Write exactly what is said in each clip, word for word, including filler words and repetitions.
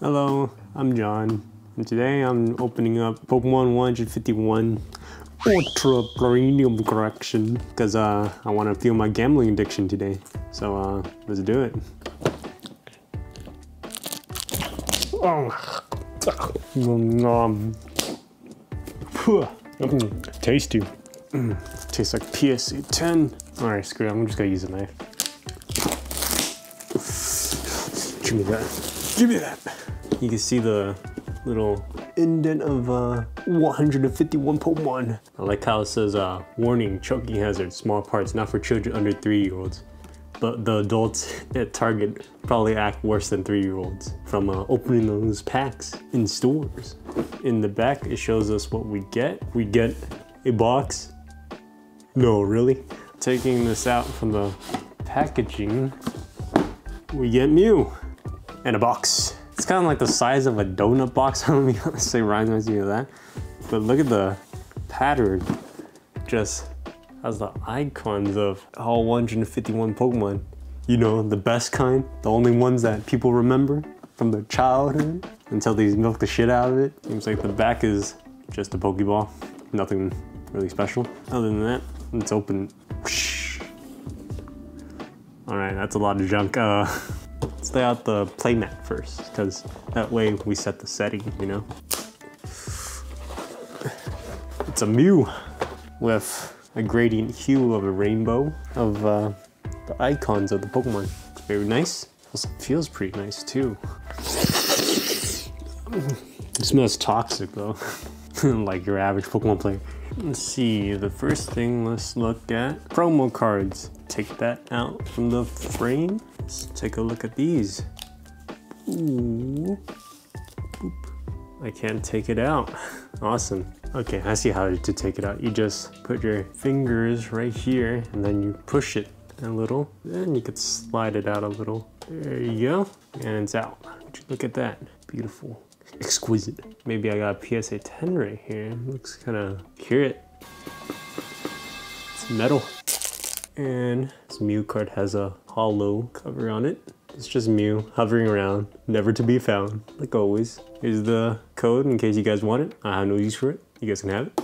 Hello, I'm John, and today I'm opening up Pokemon one fifty-one Ultra Premium Collection because uh, I want to feel my gambling addiction today. So uh, let's do it. Oh, tasty. Tastes like P S A ten. All right, screw it. I'm just gonna use a knife. Give me that. Give me that. You can see the little indent of uh, one hundred fifty-one Pokemon. I like how it says, uh, warning, choking hazard, small parts, not for children under three year olds. But the adults at Target probably act worse than three year olds from uh, opening those packs in stores. In the back, it shows us what we get. We get a box. No, really? Taking this out from the packaging, we get Mew. And a box. It's kind of like the size of a donut box. I don't mean to say Ryan reminds me of that. But look at the pattern. Just has the icons of all one hundred fifty-one Pokemon. You know, the best kind, the only ones that people remember from their childhood until they milk the shit out of it. Seems like the back is just a Pokeball. Nothing really special. Other than that, let's open. All right, that's a lot of junk. Uh, Let's lay out the playmat first, because that way we set the setting, you know? It's a Mew with a gradient hue of a rainbow of uh, the icons of the Pokemon. It's very nice. Also feels pretty nice, too. It smells toxic, though. Like your average Pokemon player. Let's see, the first thing let's look at. Promo cards. Take that out from the frame. Let's take a look at these. Ooh. Boop. I can't take it out. Awesome. Okay, I see how to take it out. You just put your fingers right here and then you push it a little. Then you could slide it out a little. There you go. And it's out. Look at that. Beautiful. Exquisite. Maybe I got a P S A ten right here. Looks kind of accurate. It's metal. And this Mew card has a hollow cover on it. It's just Mew hovering around, never to be found, like always. Here's the code in case you guys want it. I have no use for it. You guys can have it.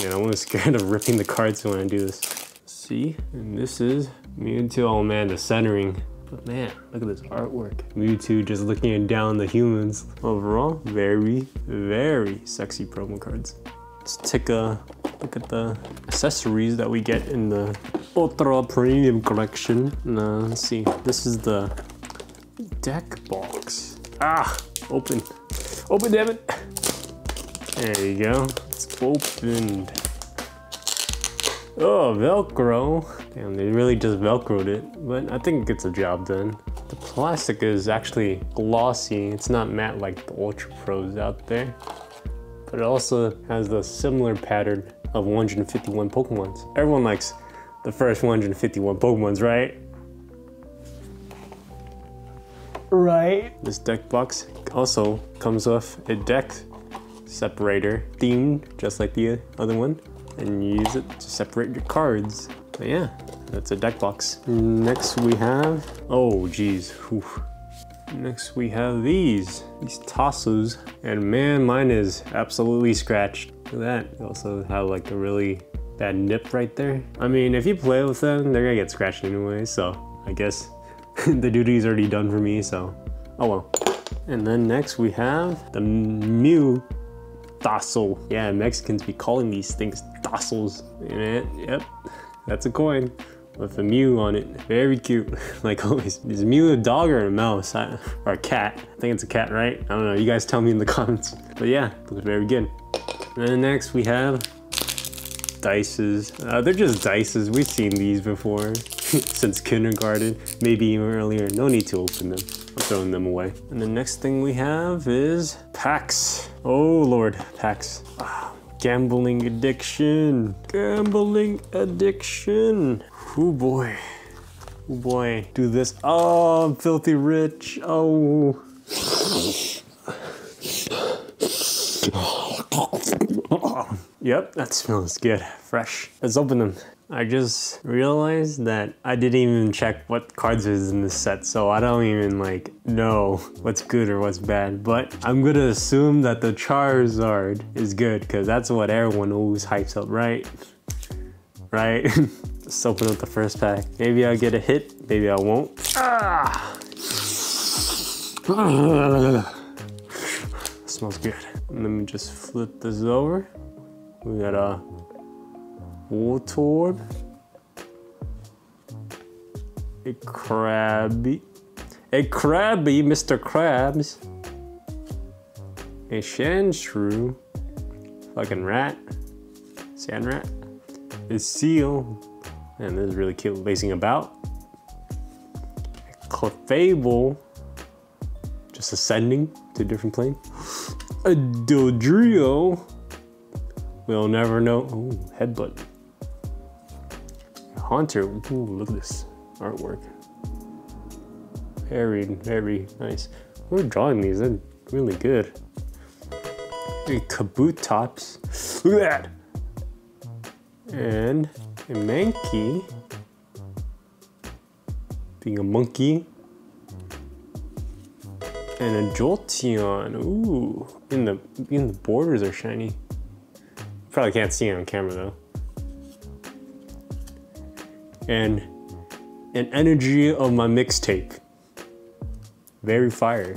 Man, I'm always scared of ripping the cards when I do this. See, and this is Mewtwo. Oh man, the centering. But man, look at this artwork. Mewtwo just looking down the humans. Overall, very, very sexy promo cards. Let's take a look at the accessories that we get in the Ultra Premium Collection. Uh, let's see, this is the deck box. Ah, open. Open, damn it. There you go. It's opened. Oh, Velcro. Damn, they really just Velcroed it, but I think it gets the job done. The plastic is actually glossy. It's not matte like the Ultra Pros out there, but it also has the similar pattern of one hundred fifty-one Pokemons. Everyone likes the first one hundred fifty-one Pokemons, right? Right? This deck box also comes with a deck separator themed, just like the other one, and you use it to separate your cards. But yeah, that's a deck box. Next we have, oh geez, whew. Next we have these, these Tassos, and man, mine is absolutely scratched. Look at that, it also have like a really bad nip right there. I mean, if you play with them, they're gonna get scratched anyway, so I guess the duty's already done for me, so oh well. And then next we have the Mew Tasso. Yeah, Mexicans be calling these things Tassos. Yep, that's a coin with a Mew on it. Very cute, like always. Is Mew a dog or a mouse? I, or a cat? I think it's a cat, right? I don't know, you guys tell me in the comments. But yeah, looks very good. And then next we have dices. Uh, they're just dices, we've seen these before. Since kindergarten, maybe even earlier. No need to open them, I'm throwing them away. And the next thing we have is packs. Oh Lord, packs. Ah, gambling addiction, gambling addiction. Oh boy, oh boy, do this. Oh, I'm filthy rich, oh. Yep, that smells good, fresh. Let's open them. I just realized that I didn't even check what cards is in this set, so I don't even like know what's good or what's bad, but I'm gonna assume that the Charizard is good because that's what everyone always hypes up, right? Right? Let's open up the first pack. Maybe I'll get a hit, maybe I won't. Ah! Smells good. Let me just flip this over. We got a Wartortle, a Krabby, a Krabby, Mister Krabs, a Shanshrew, fucking rat, sand rat, a seal, and this is really cute, lacing about, a Clefable, just ascending to a different plane, a Dodrio. We'll never know. Ooh, headbutt. Haunter. Ooh, look at this artwork. Very, very nice. We're drawing these. They're really good. A Kabutops. Look at that. And a Mankey. Being a monkey. And a Jolteon. Ooh, in the in the borders are shiny. Probably can't see it on camera though. And an energy of my mixtape. Very fire.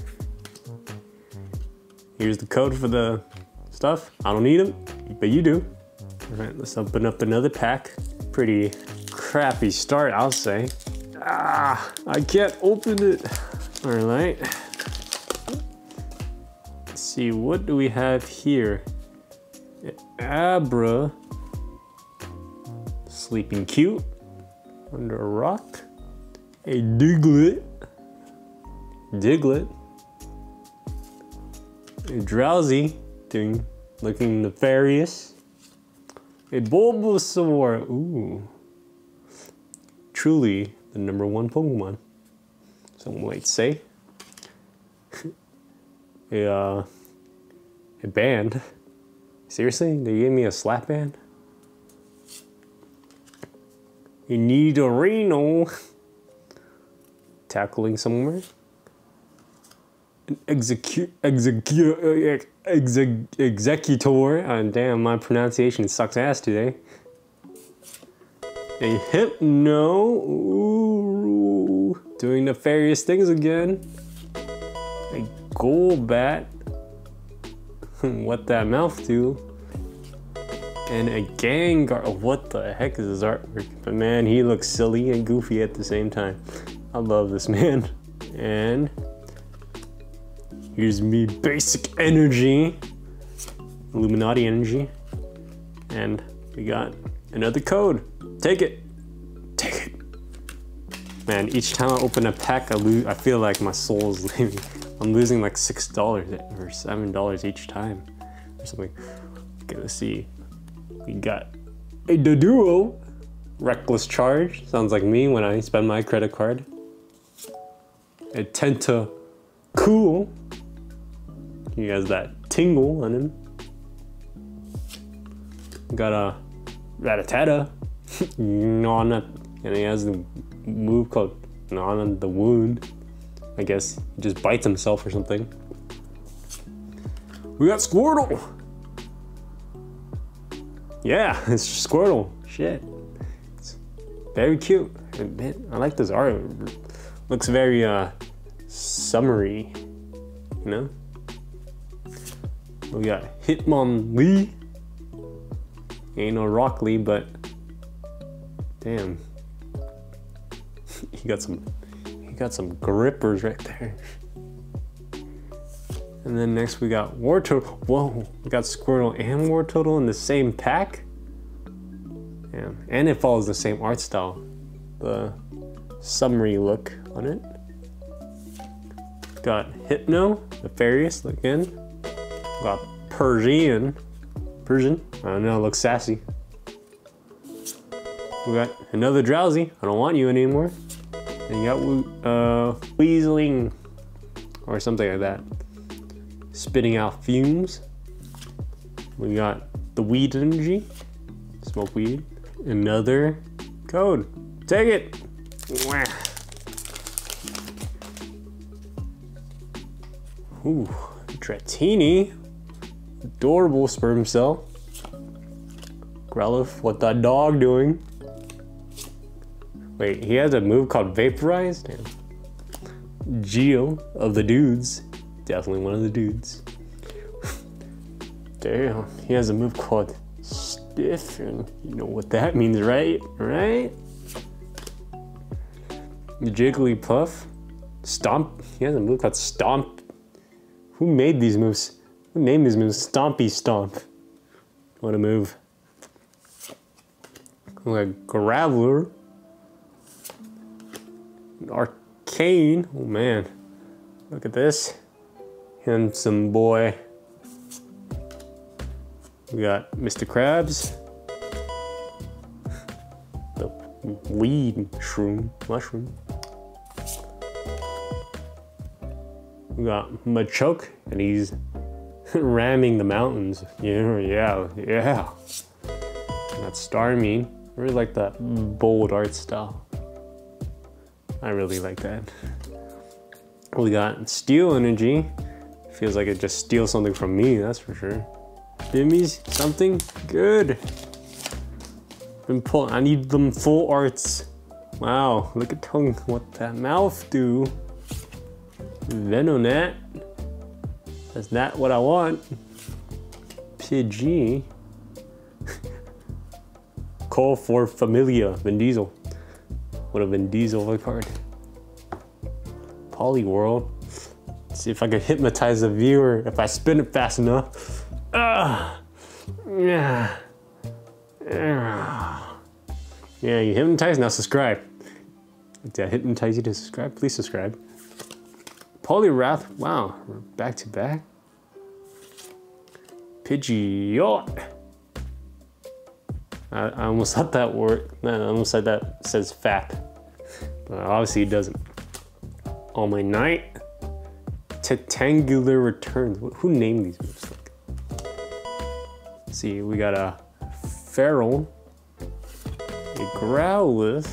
Here's the code for the stuff. I don't need them, but you do. All right, let's open up another pack. Pretty crappy start, I'll say. Ah, I can't open it. All right. See, what do we have here? Abra, sleeping cute, under a rock, a Diglett, Diglett, a Drowzee, thing, looking nefarious, a Bulbasaur, ooh, truly the number one Pokemon, some might say, a, uh, a band. Seriously? They gave me a slap band? You need a Reno. Tackling somewhere. An execute, execute, exec, executor. Oh, damn, my pronunciation sucks ass today. A Hypno. Ooh, doing nefarious things again. A Golbat. What that mouth do? And a Gengar. What the heck is his artwork? But man, he looks silly and goofy at the same time. I love this man. And here's me, basic energy, Illuminati energy. And we got another code. Take it, take it. Man, each time I open a pack, I lose. I feel like my soul is leaving. I'm losing like six dollars or seven dollars each time or something. Okay, let's see. We got a Doduo. Reckless charge. Sounds like me when I spend my credit card. A Tentacool. He has that tingle on him. Got a Rattata. Nana. And he has the move called Nana the Wound. I guess he just bites himself or something. We got Squirtle! Yeah, it's Squirtle. Shit. It's very cute. I admit, I like this art. It looks very uh, summery, you know? We got Hitmonlee. Ain't no Rockley, but damn. He got some. Got some grippers right there. And then next we got Wartortle. Whoa, we got Squirtle and Wartortle in the same pack. Yeah, and it follows the same art style, the summery look on it. Got Hypno, nefarious again. Got Persian, Persian. I don't know, looks sassy. We got another Drowsy. I don't want you anymore. And you got uh, Weaseling, or something like that. Spitting out fumes. We got the weed energy, smoke weed. another code. Take it. Wah. Ooh, Dratini, adorable sperm cell. Growlithe, what that dog doing? Wait, he has a move called Vaporize? Damn. Geo of the dudes, definitely one of the dudes. Damn, he has a move called Stiff, and you know what that means, right? Right? Jigglypuff, Stomp, he has a move called Stomp. Who made these moves? Who named these moves? Stompy Stomp. What a move. Like Graveler. Arcane. Oh man. Look at this. Handsome boy. We got Mister Krabs. The weed mushroom. Mushroom. We got Machoke, and he's ramming the mountains. Yeah, yeah, yeah. That's Starmie. I really like that bold art style. I really like that. We got Steel Energy. Feels like it just steals something from me, that's for sure. Bimmies, something good. Been pulled. I need them full arts. Wow, look at tongue. What that mouth do? Venonat, that's not what I want. Pidgey. Call for Familia, Vin Diesel. What a Vin Diesel of a card. Poliwhirl. Let's see if I can hypnotize the viewer if I spin it fast enough. Ah, yeah, yeah. You hypnotize, now subscribe. Did I hypnotize you to subscribe? Please subscribe. Poliwrath, wow, we're back to back. Pidgeot. I, I almost thought that word, I almost thought that says fat, but obviously it doesn't. All My Knight. Tetangular Returns. Who named these moves? Like? Let's see, we got a Feral, a Growlithe.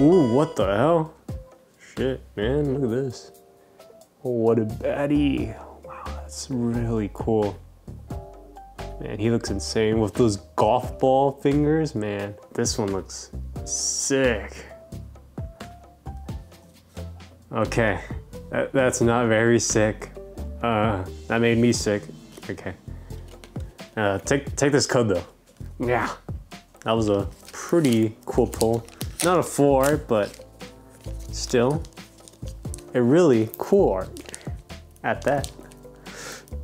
Ooh, what the hell? Shit, man, look at this. Oh, what a baddie. Wow, that's really cool. Man, he looks insane with those golf ball fingers. Man, this one looks sick. Okay, that, that's not very sick. Uh, that made me sick. Okay. Uh, take, take this code though. Yeah, that was a pretty cool pull. Not a full art, but still, a really cool art at that.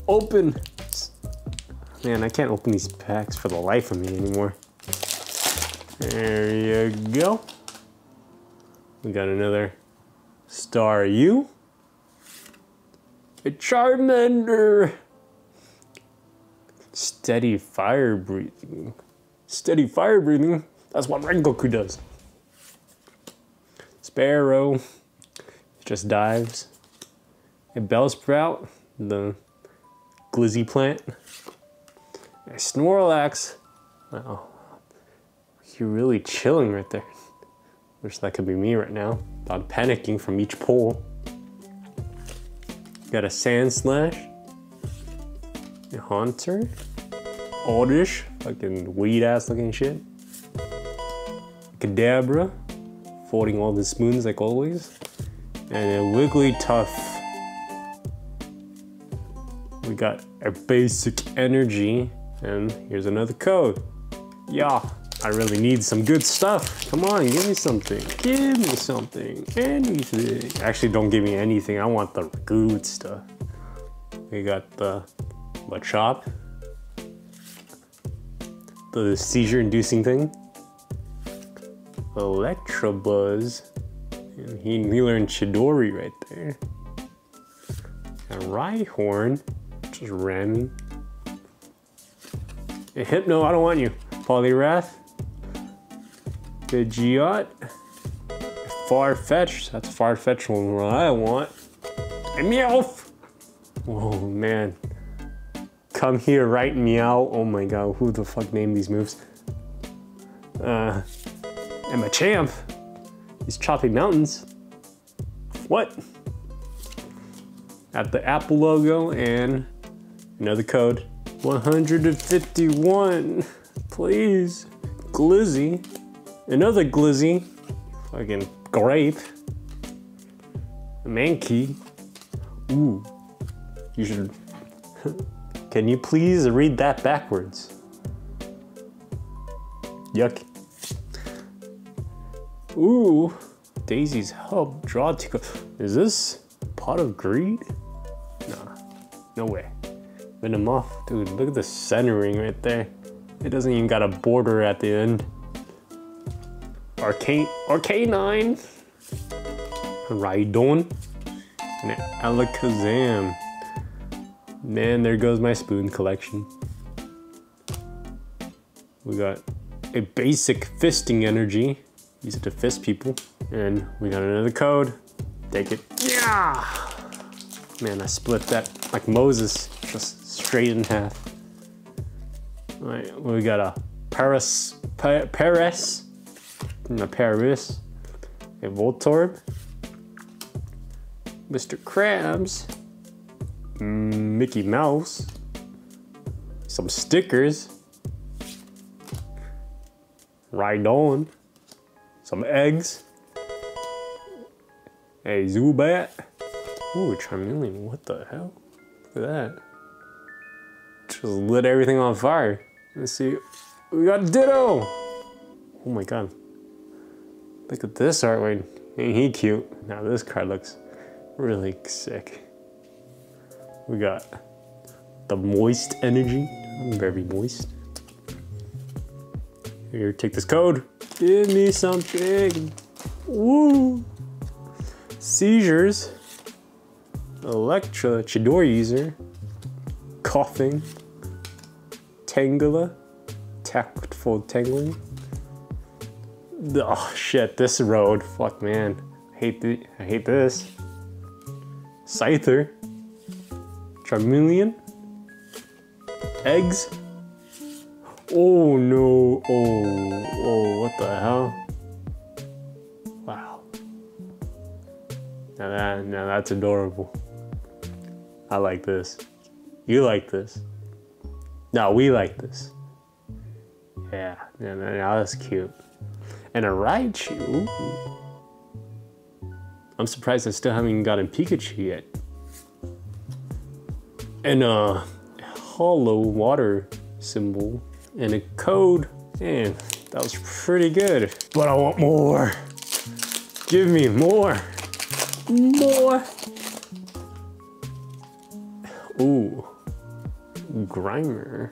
Open. Man, I can't open these packs for the life of me anymore. There you go. We got another Staryu. A Charmander. Steady fire breathing. Steady fire breathing. That's what Rengoku does. Sparrow, just dives. A Bellsprout, the glizzy plant. A Snorlax. Wow, you're really chilling right there. Wish that could be me right now. I'm panicking from each pull. Got a Sand Slash. A Haunter. Oddish, fucking weed ass looking shit. Kadabra. Folding all the spoons like always. And a Wigglytuff. We got a basic energy. And here's another code. Yeah, I really need some good stuff. Come on, give me something. Give me something. Anything. Actually, don't give me anything. I want the good stuff. We got the Machop. The seizure inducing thing. Electrobuzz, and he, he learned Chidori right there. A Rhyhorn, just ramming. A Hypno, I don't want you. Poliwrath. Pidgeot. Farfetch'd, that's Farfetch'd one I want. A Meowth! Oh man. Come here right meow. Oh my god, who the fuck named these moves? Uh, and my champ is chopping mountains. What? At the Apple logo and another code. one fifty-one, please. Glizzy, another Glizzy. Fucking grape. Mankey. Ooh, you should. Can you please read that backwards? Yuck. Ooh, Daisy's Hub, draw to. Is this Pot of Greed? Nah, no way. Venomoth, dude, look at the centering right there. It doesn't even got a border at the end. Arcane, Arcanine. Rhydon. And Alakazam. Man, there goes my spoon collection. We got a basic fisting energy. Use it to fist people. And we got another code. Take it. Yeah! Man, I split that like Moses, just straight in half. All right, we got a Paris, pa Paris, and a Paris, a Voltorb, Mister Krabs, Mickey Mouse, some stickers, Rhydon, some eggs, a Zubat. Ooh, Charmeleon, what the hell? Look at that. Just lit everything on fire. Let's see, we got Ditto! Oh my god. Look at this artwork, ain't he cute? Now this card looks really sick. We got the moist energy. I'm very moist. Here, take this code. Give me something. Woo! Seizures. Electra, Chidori user. Coughing. Tangela. Tactful tangling. Oh shit, this road. Fuck man. I hate the I hate this. Scyther. Charmeleon. Eggs. Oh no. Oh, oh, what the hell? Wow. Now that, now that's adorable. I like this. You like this. No, we like this. Yeah, now, now that's cute. And a Raichu. I'm surprised I still haven't even gotten Pikachu yet. And a hollow water symbol and a code. Man, that was pretty good. But I want more. Give me more. More. Ooh. Grimer.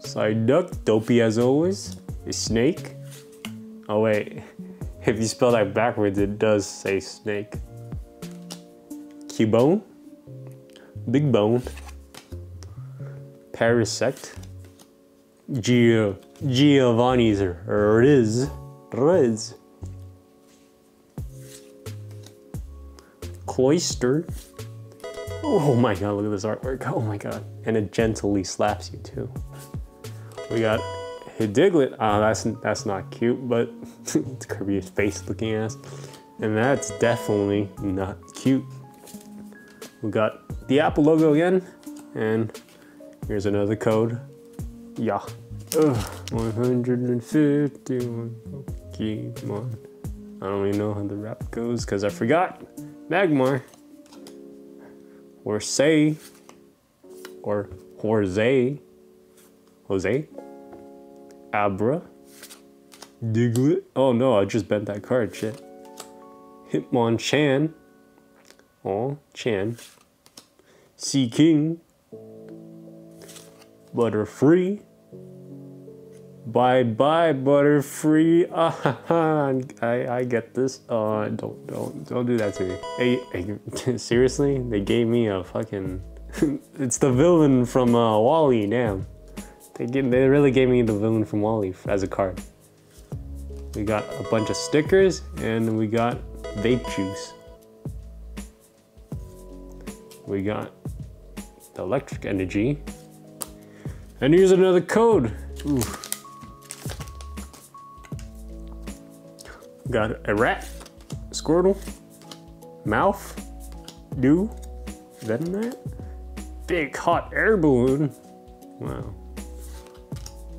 Psyduck, dopey as always. A snake. Oh wait. If you spell that backwards, it does say snake. Cubone. Big Bone, Parasect, Gio, Giovanni's Riz, Riz, Cloyster. Oh my god, look at this artwork. Oh my god. And it gently slaps you too. We got a Diglett. Oh, that's, that's not cute, but it's Kirby's face looking ass. And that's definitely not cute. We got the Apple logo again, and here's another code. Yeah. Ugh. one fifty-one Pokemon. I don't even know how the rap goes because I forgot. Magmar. Or say. Or Jose. Jose. Abra. Diglett. Oh no, I just bent that card. Shit. Hitmonchan. Oh, Chan. Sea King, Butterfree, bye bye Butterfree. Ah, I I get this. Uh, don't don't don't do that to me. Hey, hey seriously, they gave me a fucking. It's the villain from uh, Wall-E. Damn, they get, they really gave me the villain from Wall-E as a card. We got a bunch of stickers and we got vape juice. We got the electric energy. And here's another code. Ooh. got a rat, Squirtle, Mouth, Dew, is that in that? Big hot air balloon. Wow.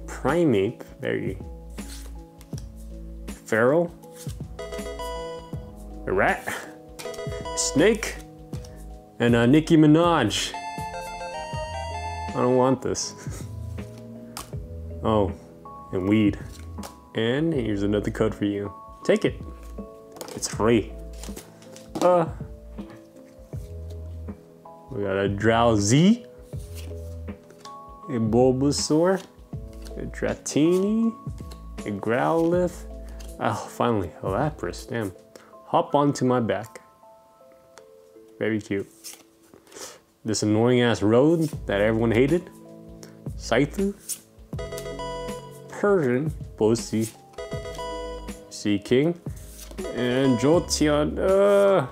Primeape, there you go. Feral, a rat, a snake, and uh, Nicki Minaj. I don't want this. Oh, and weed. And here's another code for you. Take it. It's free. Uh, we got a Drowzee, a Bulbasaur, a Dratini, a Growlithe. Oh, finally, a Lapras, damn. Hop onto my back. Very cute. This annoying ass road that everyone hated. Scyther, Persian, Bossy, Sea King, and Jolteon. Uh,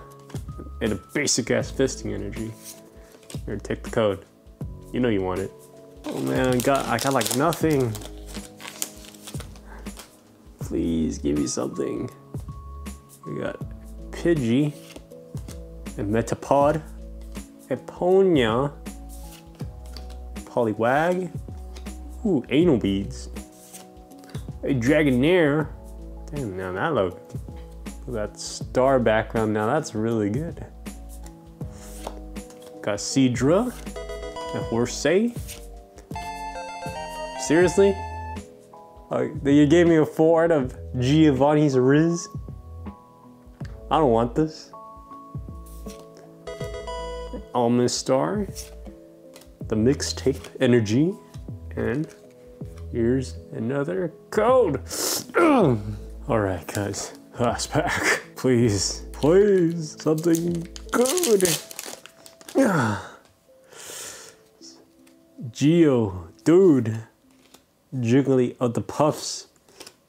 and a basic ass fisting energy. Here, take the code. You know you want it. Oh man, I got I got like nothing. Please give me something. We got Pidgey, a Metapod, a Ponya, Poliwag, ooh, anal beads, a Dragonair. Damn, now that look, that star background, now that's really good. Got Seedra, a Horsey. Seriously? Uh, you gave me a full art of Giovanni's Riz? I don't want this. Almistar, the mixtape energy, and here's another code. All right, guys, last pack, please, please, something good. Geo, dude, Jiggly of the Puffs,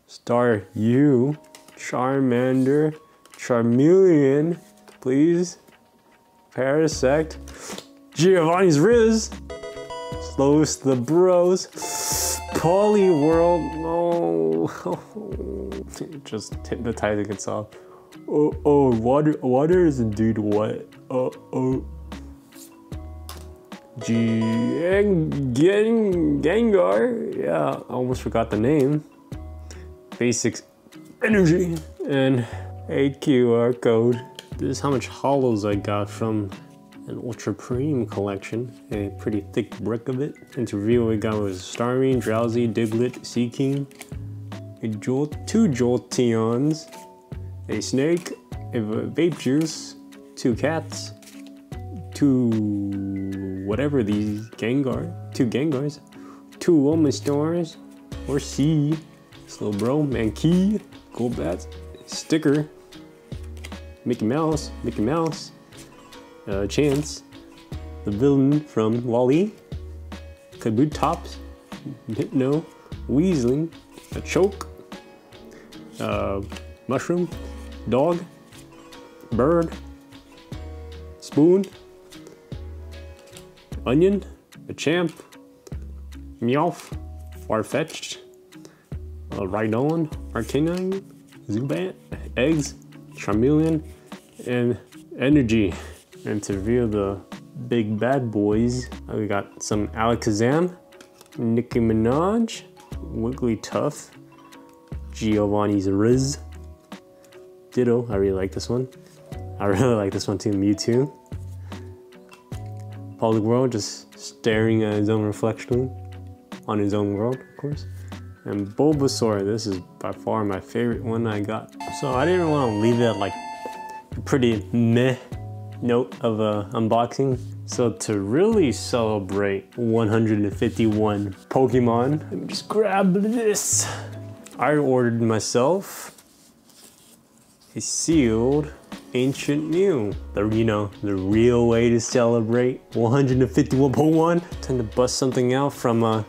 Star U, Charmander, Charmeleon, please, Parasect, Giovanni's Riz, Slows the Bros, Poliwhirl, no, just hypnotizing itself. Oh, oh, water, water is a dude what? Oh, oh, G, Gen, Gengar, yeah, I almost forgot the name. Basics, energy, and a Q R code. This is how much holos I got from an Ultra Premium Collection, a pretty thick brick of it. And to reveal what we got was Starmie, Drowsy, Diglett, Sea King, a Jolt, two Jolteons, a snake, a vape juice, two cats, two whatever these Gengar, two Gengars, two Almistars, or C, Slowbro, Mankey, Golbat, sticker, Mickey Mouse, Mickey Mouse, uh, Chance, the villain from Wall-E, Kabutops, Hypno, Weaseling, a Choke, uh, Mushroom, Dog, Bird, Spoon, Onion, a Champ, Meowth, Farfetch'd, uh, Rhydon, Arcanine, Zubat, Eggs, Charmeleon, and energy. And to reveal the big bad boys, we got some Alakazam, Nicki Minaj, Wigglytuff, Giovanni's Riz, Ditto. I really like this one. I really like this one too. Mewtwo, Poliwhirl, just staring at his own reflection on his own world, of course. And Bulbasaur, this is by far my favorite one I got. So I didn't want to leave it at like a pretty meh note of a unboxing. So to really celebrate one hundred fifty-one Pokemon, let me just grab this. I ordered myself a sealed Ancient Mew. The, you know, the real way to celebrate one hundred fifty-one Pokemon. Time to bust something out from a uh,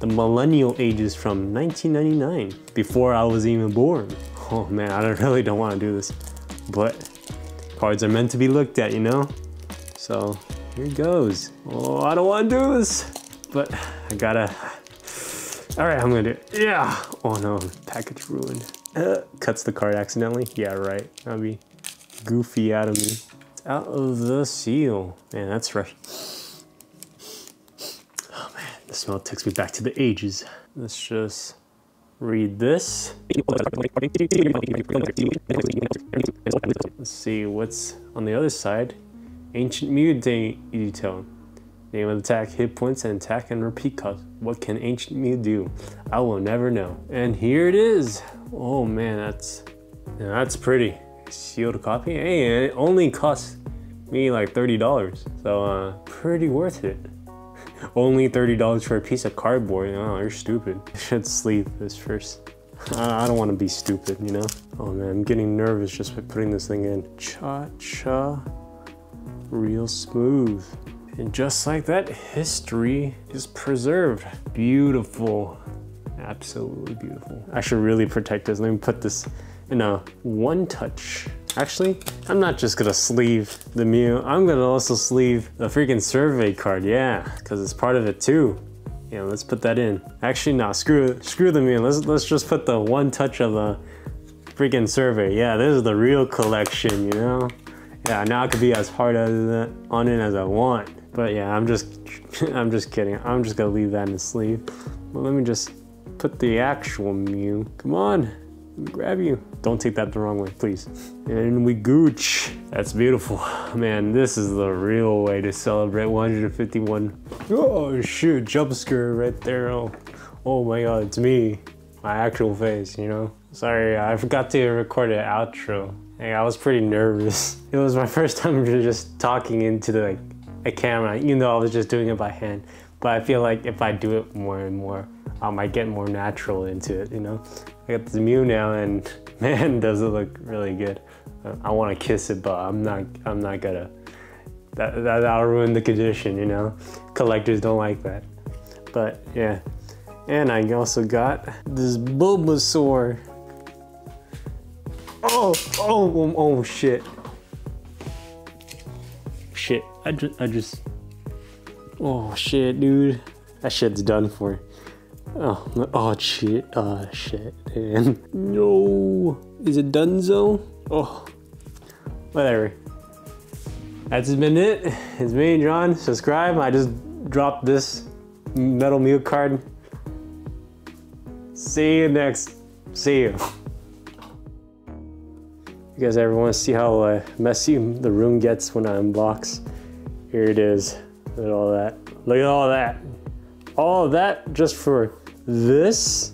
the millennial ages from nineteen ninety-nine, before I was even born. Oh man, I don't, really don't want to do this, but cards are meant to be looked at, you know? So here goes. Oh, I don't want to do this, but I gotta, all right, I'm gonna do it. Yeah, oh no, package ruined. Uh, cuts the card accidentally? Yeah, right. That'd be goofy out of me. It's out of the seal. Man, that's fresh. Oh man, the smell takes me back to the ages. Let's just read this. Let's see what's on the other side. Ancient Mew Ditto. Name of attack, hit points, and attack and repeat cost. What can Ancient Mew do? I will never know. And here it is. Oh man, that's that's pretty. Sealed copy. Hey, and it only cost me like thirty dollars. So uh, pretty worth it. Only thirty dollars for a piece of cardboard. Oh, you're stupid. I should sleeve this first. I don't want to be stupid, you know? Oh man, I'm getting nervous just by putting this thing in. Cha-cha. Real smooth. And just like that, history is preserved. Beautiful, absolutely beautiful. I should really protect this. Let me put this in a one touch. Actually, I'm not just gonna sleeve the Mew. I'm gonna also sleeve the freaking survey card, yeah, because it's part of it too. Yeah, let's put that in. Actually, no, screw screw the Mew. Let's, let's just put the one touch of the freaking survey. Yeah, this is the real collection, you know? Yeah, now I could be as hard as uh, on it as I want. But yeah, I'm just, I'm just kidding. I'm just gonna leave that in the sleeve. Well, let me just put the actual Mew. Come on, let me grab you. Don't take that the wrong way, please. And we gooch. That's beautiful. Man, this is the real way to celebrate one fifty-one. Oh shoot, jump scare right there. Oh, oh my God, it's me. My actual face, you know? Sorry, I forgot to record an outro. Hey, I was pretty nervous. It was my first time just talking into the, like, a camera, even though I was just doing it by hand. But I feel like if I do it more and more, I might get more natural into it, you know? I got the Mew now and man, does it look really good. I want to kiss it, but I'm not, I'm not gonna. That, that, that'll ruin the condition, you know? Collectors don't like that. But yeah. And I also got this Bulbasaur. Oh, oh, oh, shit. Shit, I just, I just, oh shit, dude. That shit's done for. Oh, oh shit, oh shit, man. No, is it donezo? Oh, whatever. That's been it. It's me, John. Subscribe. I just dropped this metal Mew card. See you next, see you. You guys ever want to see how uh, messy the room gets when I unbox? Here it is. Look at all that. Look at all that. All of that just for this?